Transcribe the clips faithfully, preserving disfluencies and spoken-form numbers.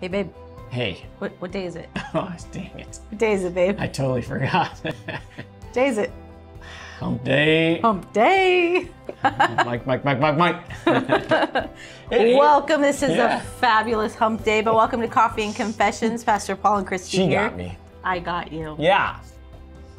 Hey, babe. Hey. What what day is it? Oh, dang it. What day is it, babe? I totally forgot. What day is it? Hump day. Hump day. Mike, Mike, Mike, Mike, Mike. Hey, welcome. This is yeah. a fabulous hump day, but welcome to Coffee and Confessions. Pastor Paul and Christi She here. Got me. I got you. Yeah.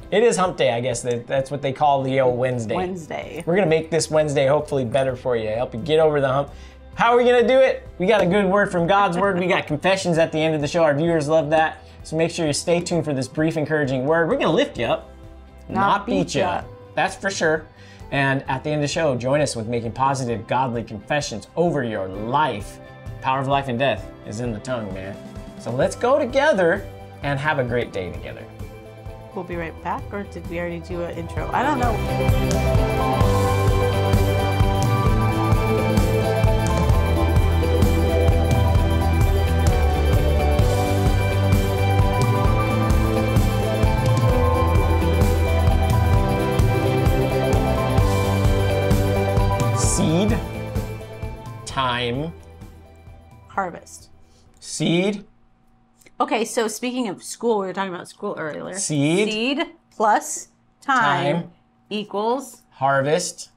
It is hump day, I guess. That's what they call the old Wednesday. Wednesday. We're going to make this Wednesday hopefully better for you, help you get over the hump. How are we going to do it? We got a good word from God's Word. We got confessions at the end of the show. Our viewers love that. So make sure you stay tuned for this brief, encouraging word. We're going to lift you up, not, not beat you up. That's for sure. And at the end of the show, join us with making positive, godly confessions over your life. The power of life and death is in the tongue, man. So let's go together and have a great day together. We'll be right back, or did we already do an intro? I don't know. Seed, time, harvest. Seed. Okay, so speaking of school, we were talking about school earlier. Seed. Seed plus time, time equals harvest.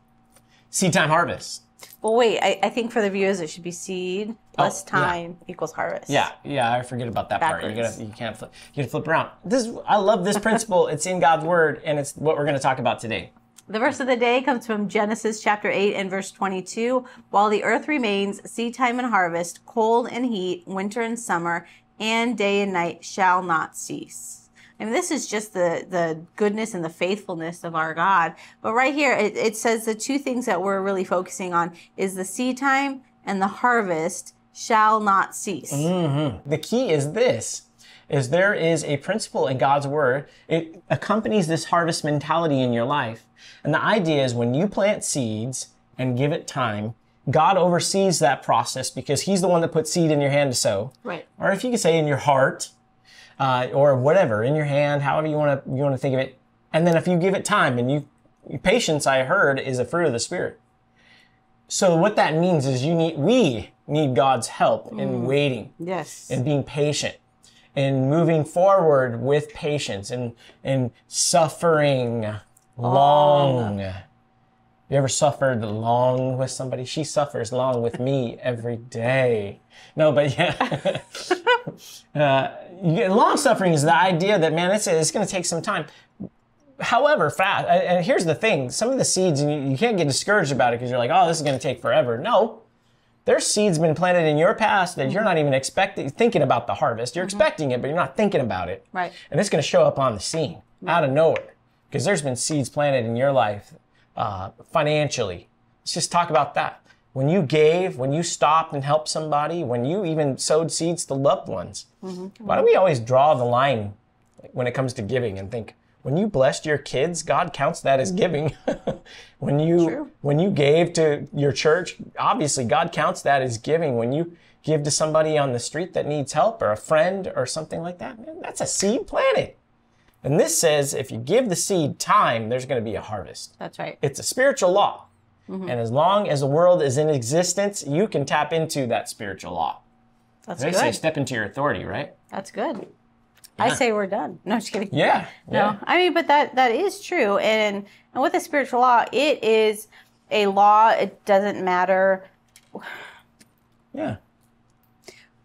Seed, time, harvest. Well, wait, I, I think for the viewers it should be seed plus oh, time yeah. equals harvest. Yeah, yeah, I forget about that Backwards. part. You gotta, you can't flip, you gotta flip around. This, I love this principle. It's in God's Word, and it's what we're gonna talk about today. The verse of the day comes from Genesis chapter eight and verse twenty-two. While the earth remains, seed time and harvest, cold and heat, winter and summer, and day and night shall not cease. I mean, this is just the, the goodness and the faithfulness of our God. But right here, it, it says the two things that we're really focusing on is the seed time and the harvest shall not cease. Mm-hmm. The key is this. Is there is a principle in God's Word. It accompanies this harvest mentality in your life. And the idea is when you plant seeds and give it time, God oversees that process because he's the one that puts seed in your hand to sow. Right. Or if you could say in your heart, uh, or whatever, in your hand, however you want to you want to think of it. And then if you give it time and you, patience, I heard, is a fruit of the Spirit. So what that means is you need we need God's help mm. in waiting. Yes. And being patient. And moving forward with patience and, and suffering long. Oh. You ever suffered long with somebody? She suffers long with me every day. No, but yeah. uh, long suffering is the idea that, man, it's, it's going to take some time. However, fast. And here's the thing. Some of the seeds, and you, you can't get discouraged about it because you're like, oh, this is going to take forever. No. There's seeds been planted in your past that mm-hmm. you're not even expecting, thinking about the harvest. You're mm-hmm. expecting it, but you're not thinking about it. Right. And it's going to show up on the scene mm-hmm. out of nowhere because there's been seeds planted in your life uh, financially. Let's just talk about that. When you gave, when you stopped and helped somebody, when you even sowed seeds to loved ones, mm-hmm. why don't we always draw the line when it comes to giving and think, when you blessed your kids, God counts that as giving. when you True. when you gave to your church, obviously God counts that as giving. When you give to somebody on the street that needs help or a friend or something like that, man, that's a seed planted. And this says if you give the seed time, there's going to be a harvest. That's right. It's a spiritual law. Mm-hmm. And as long as the world is in existence, you can tap into that spiritual law. That's good. They say step into your authority, right? That's good. Yeah. I say we're done. No, just kidding. Yeah. No, yeah. I mean, but that, that is true. And, and with a spiritual law, it is a law. It doesn't matter. Yeah.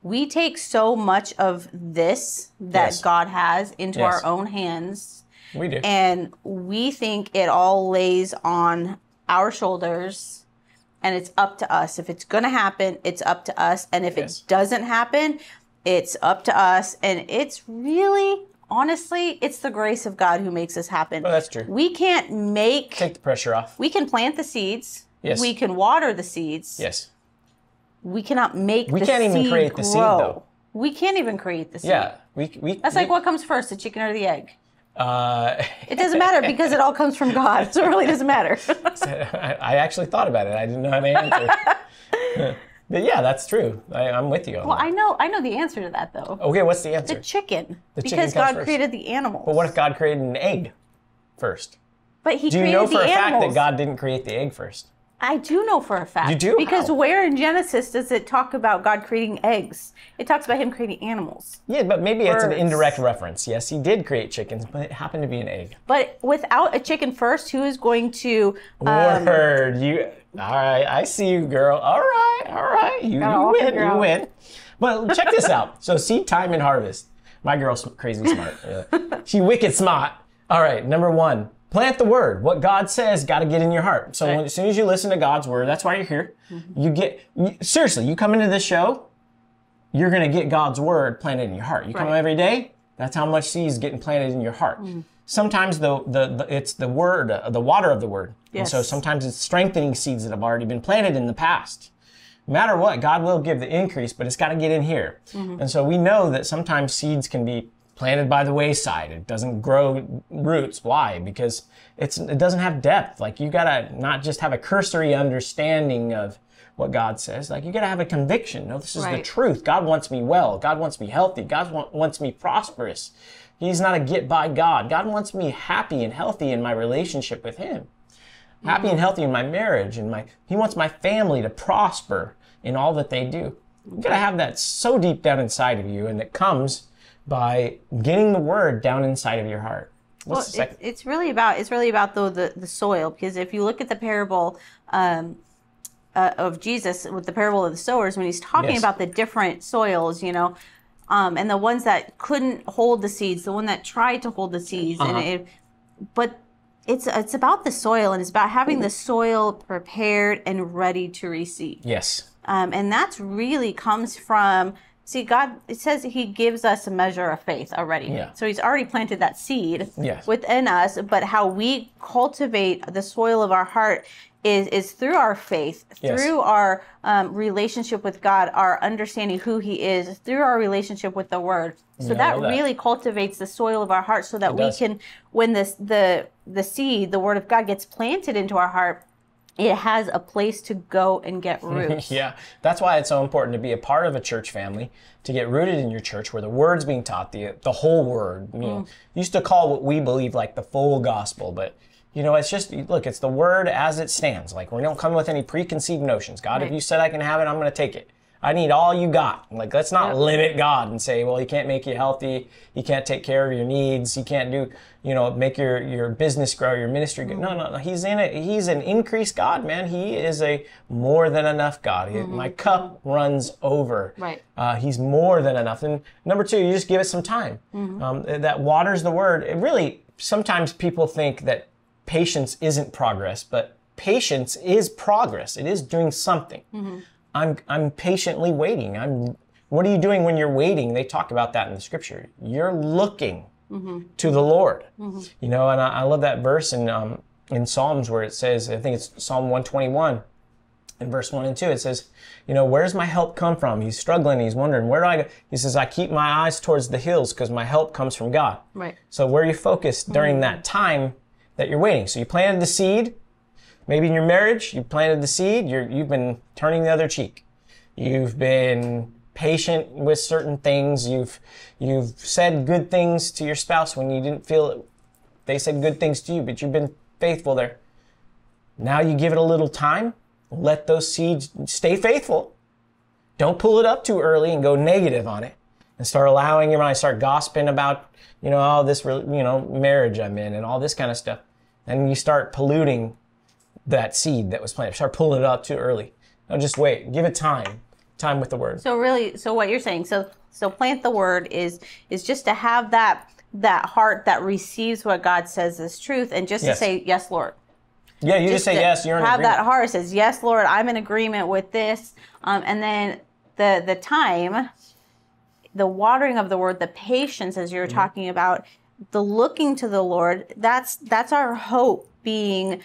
We take so much of this that yes. God has into yes. our own hands. We do. And we think it all lays on our shoulders and it's up to us. If it's going to happen, it's up to us. And if yes. it doesn't happen, it's up to us, and it's really, honestly, it's the grace of God who makes this happen. Oh, that's true. We can't make... Take the pressure off. We can plant the seeds. Yes. We can water the seeds. Yes. We cannot make we the seed We can't even create grow. the seed, though. We can't even create the seed. Yeah. We, we, that's we, like what comes first, the chicken or the egg? Uh, it doesn't matter because it all comes from God, so it really doesn't matter. I actually thought about it. I didn't know how to answer. But yeah, that's true. I, I'm with you on well, that. I know I know the answer to that, though. Okay, what's the answer? The chicken. The chicken because God first. created the animals. But what if God created an egg first? But he Do created the animals. Do you know for a fact that God didn't create the egg first? I do know for a fact. You do? Because how? Where in Genesis does it talk about God creating eggs? It talks about him creating animals. Yeah, but maybe birds. It's an indirect reference. Yes, he did create chickens, but it happened to be an egg. But without a chicken first, who is going to... Um, Word. You, all right, I see you, girl. All right, all right. You, no, you win, you out. win. But check this out. So seed time and harvest. My girl's crazy smart. Yeah. She wicked smart. All right, number one. Plant the word. What God says, got to get in your heart. So right. when, as soon as you listen to God's word, that's why you're here. Mm-hmm. You get, you, seriously, you come into this show, you're going to get God's word planted in your heart. You right. come every day, that's how much seed is getting planted in your heart. Mm. Sometimes the, the, the it's the word, uh, the water of the word. Yes. And so sometimes it's strengthening seeds that have already been planted in the past. No matter what, God will give the increase, but it's got to get in here. Mm-hmm. And so we know that sometimes seeds can be planted by the wayside. It doesn't grow roots. Why? Because it's it doesn't have depth. Like, you gotta not just have a cursory understanding of what God says. Like, you gotta have a conviction. No, this is right. the truth. God wants me well. God wants me healthy. God want, wants me prosperous. He's not a get-by God. God wants me happy and healthy in my relationship with him. Happy mm-hmm. and healthy in my marriage. And my He wants my family to prosper in all that they do. You gotta have that so deep down inside of you, and it comes by getting the word down inside of your heart. What's the second? It's really about it's really about though the the soil, because if you look at the parable um, uh, of Jesus with the parable of the sowers, when he's talking yes. about the different soils, you know, um, and the ones that couldn't hold the seeds, the one that tried to hold the seeds, uh-huh. and it, but it's it's about the soil, and it's about having the soil prepared and ready to receive. Yes, um, and that's really comes from. See, God, it says he gives us a measure of faith already. Yeah. So he's already planted that seed yes. within us, but how we cultivate the soil of our heart is is through our faith, yes. through our um, relationship with God, our understanding who he is, through our relationship with the word. So that, that really cultivates the soil of our heart so that it we does. can, when this the the seed, the word of God gets planted into our heart, it has a place to go and get roots. Yeah, that's why it's so important to be a part of a church family, to get rooted in your church where the word's being taught, the the whole word. You know, used to call what we believe like the full gospel, but you know, it's just, look, it's the word as it stands. Like, we don't come with any preconceived notions. God, right. if you said I can have it, I'm gonna take it. I need all you got. Like, let's not yep. limit God and say, well, he can't make you healthy. He can't take care of your needs. He can't do, you know, make your, your business grow, your ministry grow. Mm-hmm. No, no, no. He's in it. He's an increased God, man. He is a more than enough God. Mm-hmm. My cup runs over. Right. Uh, he's more than enough. And number two, you just give it some time. Mm-hmm. Um, that waters the word. It really, sometimes people think that patience isn't progress, but patience is progress. It is doing something. Mm-hmm. I'm, I'm patiently waiting. I'm, what are you doing when you're waiting? They talk about that in the scripture. You're looking mm-hmm. to the Lord. Mm-hmm. You know, and I, I love that verse in, um, in Psalms where it says, I think it's Psalm one twenty-one, in verse one and two, it says, you know, where's my help come from? He's struggling. He's wondering, where do I go? He says, I keep my eyes towards the hills because my help comes from God. Right. So where you focus during mm-hmm. that time that you're waiting. So you planted the seed. Maybe in your marriage, you planted the seed, you're, you've been turning the other cheek. You've been patient with certain things. You've, you've said good things to your spouse when you didn't feel it. They said good things to you, but you've been faithful there. Now you give it a little time. Let those seeds stay faithful. Don't pull it up too early and go negative on it. And start allowing your mind, start gossiping about, you know, all this, you know, marriage I'm in and all this kind of stuff. And you start polluting that seed that was planted. Start pulling it up too early. No, just wait. Give it time. Time with the word. So really, so what you're saying, so so plant the word is is just to have that that heart that receives what God says is truth, and just yes. to say, yes, Lord. Yeah, you just, just say yes. You're in have agreement. That heart that says, yes, Lord, I'm in agreement with this. Um, and then the the time, the watering of the word, the patience, as you were mm-hmm. talking about, the looking to the Lord. That's that's our hope being.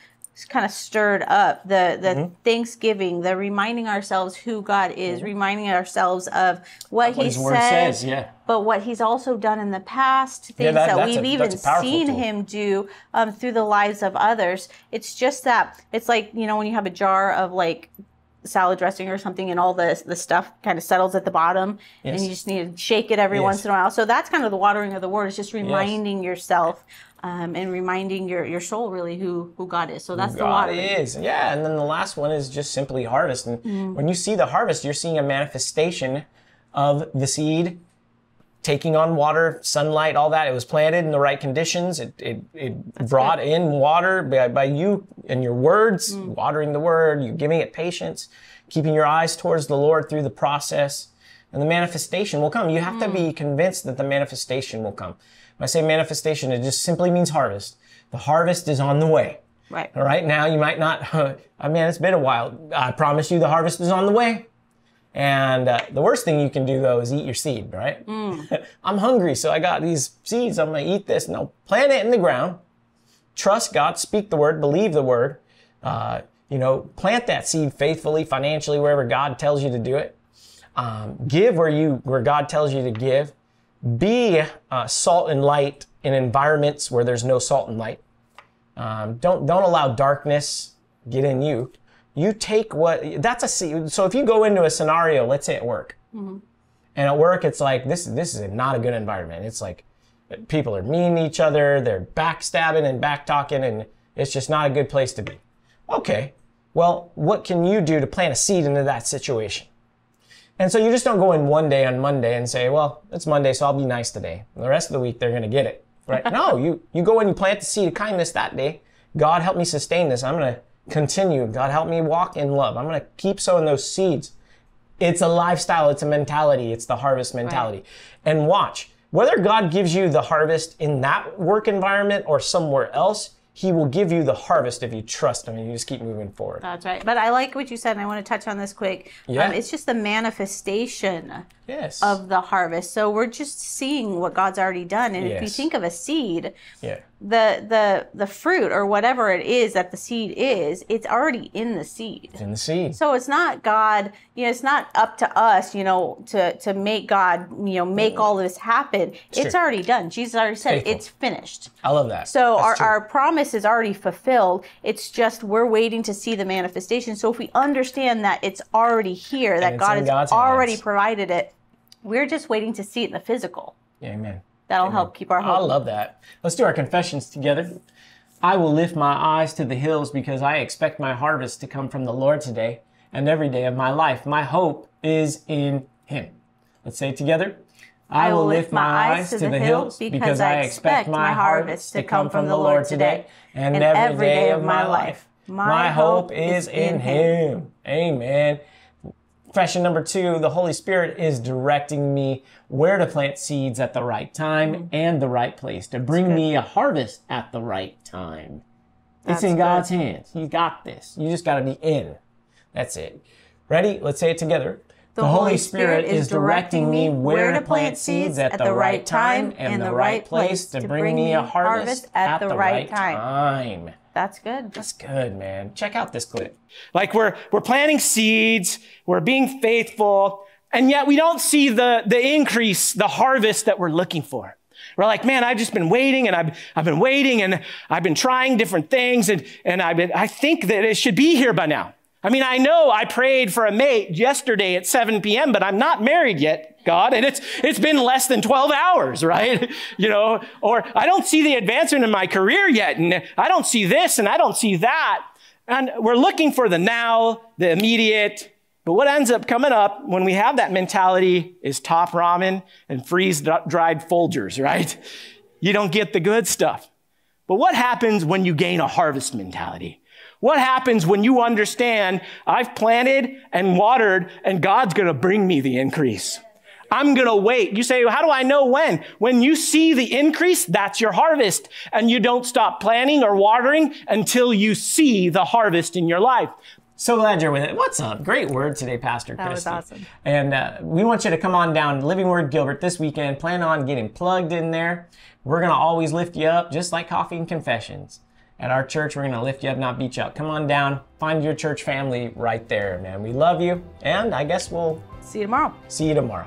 Kind of stirred up, the the mm-hmm. thanksgiving, the reminding ourselves who God is, mm-hmm. reminding ourselves of what, of what he his says, word says yeah. but what he's also done in the past, things yeah, that, that we've a, even seen tool. him do um, through the lives of others. It's just that, it's like, you know, when you have a jar of like salad dressing or something, and all the, the stuff kind of settles at the bottom, yes. and you just need to shake it every yes. once in a while. So that's kind of the watering of the word, is just reminding yes. yourself um, and reminding your, your soul really who, who God is. So that's the watering. God is, yeah. And then the last one is just simply harvest. And mm. when you see the harvest, you're seeing a manifestation of the seed taking on water, sunlight, all that. It was planted in the right conditions. It it, it brought good. in water by, by you and your words, mm. watering the word, you giving it patience, keeping your eyes towards the Lord through the process. And the manifestation will come. You have mm. to be convinced that the manifestation will come. When I say manifestation, it just simply means harvest. The harvest is on the way. Right. All right, now you might not, uh, I mean, it's been a while. I promise you the harvest is on the way. And uh, the worst thing you can do, though, is eat your seed, right? Mm. I'm hungry, so I got these seeds. I'm going to eat this. No, plant it in the ground. Trust God. Speak the word. Believe the word. Uh, you know, plant that seed faithfully, financially, wherever God tells you to do it. Um, give where you where God tells you to give. Be uh, salt and light in environments where there's no salt and light. Um, don't don't allow darkness get in you. You take what, that's a seed. So if you go into a scenario, let's say at work, mm-hmm. and at work it's like, this, this is not a good environment. It's like people are mean to each other, they're backstabbing and backtalking, and it's just not a good place to be. Okay, well, what can you do to plant a seed into that situation? And so you just don't go in one day on Monday and say, well, it's Monday, so I'll be nice today. The rest of the week, they're gonna get it, right? No, you, you go in and plant the seed of kindness that day. God, help me sustain this. I'm gonna continue. God, help me walk in love. I'm going to keep sowing those seeds. It's a lifestyle. It's a mentality. It's the harvest mentality. Right. And watch, whether God gives you the harvest in that work environment or somewhere else, he will give you the harvest if you trust him and you just keep moving forward. That's right. But I like what you said, and I want to touch on this quick. Yeah. Um, it's just the manifestation yes. of the harvest. So we're just seeing what God's already done. And yes. if you think of a seed, yeah. the, the, the fruit or whatever it is that the seed is, it's already in the seed. It's in the seed. So it's not God, you know, it's not up to us, you know, to, to make God, you know, make mm. all this happen. It's, it's already done. Jesus already said Faithful. It's finished. I love that. So That's our, our promise is already fulfilled. It's just we're waiting to see the manifestation. So if we understand that it's already here, that God has already provided it, we're just waiting to see it in the physical. Amen. That'll Amen. Help keep our hope. I love that. Let's do our confessions together. I will lift my eyes to the hills because I expect my harvest to come from the Lord today and every day of my life. My hope is in him. Let's say it together. I will lift my eyes to the hills because I expect my harvest to come from the Lord today and every day of my life. My hope is in him. Amen. Confession number two, the Holy Spirit is directing me where to plant seeds at the right time and the right place to bring me a harvest at the right time. It's in God's hands. He's got this. You just got to be in. That's it. Ready? Let's say it together. The Holy Spirit is directing me where to plant seeds at the right time and the right place to bring me a harvest at the right time. That's good. That's good, man. Check out this clip. Like we're we're planting seeds, we're being faithful, and yet we don't see the the increase, the harvest that we're looking for. We're like, man, I've just been waiting and I've I've been waiting and I've been trying different things and and I've been, I think that it should be here by now. I mean, I know I prayed for a mate yesterday at seven p m, but I'm not married yet, God. And it's, it's been less than twelve hours, right? You know, or I don't see the advancement in my career yet. And I don't see this and I don't see that. And we're looking for the now, the immediate. But what ends up coming up when we have that mentality is top ramen and freeze-dried Folgers, right? You don't get the good stuff. But what happens when you gain a harvest mentality? What happens when you understand I've planted and watered and God's going to bring me the increase? I'm going to wait. You say, well, how do I know when? When you see the increase, that's your harvest. And you don't stop planting or watering until you see the harvest in your life. So glad you're with it. What's up? Great word today, Pastor Christi. That was awesome. And uh, we want you to come on down to Living Word Gilbert this weekend. Plan on getting plugged in there. We're going to always lift you up, just like Coffee and Confessions. At our church, we're going to lift you up, not beat you up. Come on down. Find your church family right there, man. We love you. And I guess we'll see you tomorrow. See you tomorrow.